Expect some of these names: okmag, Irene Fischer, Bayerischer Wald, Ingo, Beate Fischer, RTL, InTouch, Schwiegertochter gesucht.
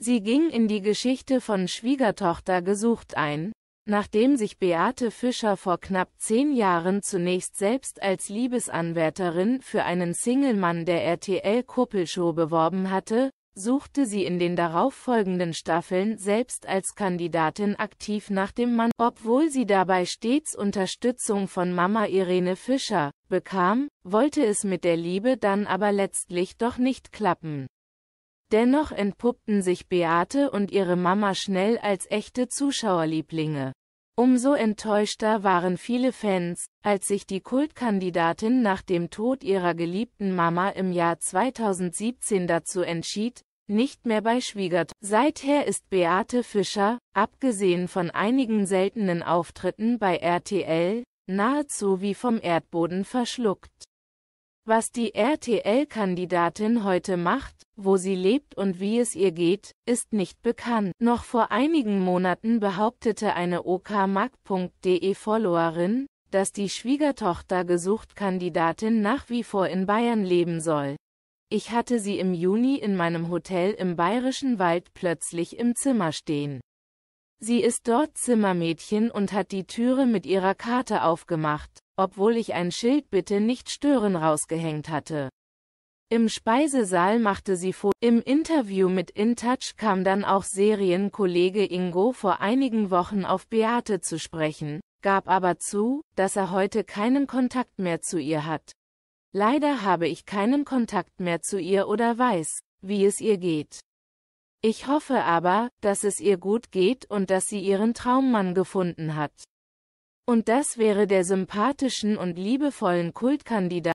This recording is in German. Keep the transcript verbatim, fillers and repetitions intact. Sie ging in die Geschichte von Schwiegertochter gesucht ein, nachdem sich Beate Fischer vor knapp zehn Jahren zunächst selbst als Liebesanwärterin für einen Singlemann der R T L-Kuppelshow beworben hatte, suchte sie in den darauffolgenden Staffeln selbst als Kandidatin aktiv nach dem Mann, obwohl sie dabei stets Unterstützung von Mama Irene Fischer bekam, wollte es mit der Liebe dann aber letztlich doch nicht klappen. Dennoch entpuppten sich Beate und ihre Mama schnell als echte Zuschauerlieblinge. Umso enttäuschter waren viele Fans, als sich die Kultkandidatin nach dem Tod ihrer geliebten Mama im Jahr zweitausendsiebzehn dazu entschied, nicht mehr bei Schwiegertochter. Seither ist Beate Fischer, abgesehen von einigen seltenen Auftritten bei R T L, nahezu wie vom Erdboden verschluckt. Was die R T L-Kandidatin heute macht, wo sie lebt und wie es ihr geht, ist nicht bekannt. Noch vor einigen Monaten behauptete eine okmag punkt de-Followerin, dass die Schwiegertochter gesucht Kandidatin nach wie vor in Bayern leben soll. Ich hatte sie im Juni in meinem Hotel im Bayerischen Wald plötzlich im Zimmer stehen. Sie ist dort Zimmermädchen und hat die Türe mit ihrer Karte aufgemacht, obwohl ich ein Schild "Bitte nicht stören" rausgehängt hatte. Im Speisesaal machte sie Fotos. Im Interview mit InTouch kam dann auch Serienkollege Ingo vor einigen Wochen auf Beate zu sprechen, gab aber zu, dass er heute keinen Kontakt mehr zu ihr hat. Leider habe ich keinen Kontakt mehr zu ihr oder weiß, wie es ihr geht. Ich hoffe aber, dass es ihr gut geht und dass sie ihren Traummann gefunden hat. Und das wäre der sympathischen und liebevollen Kultkandidatin.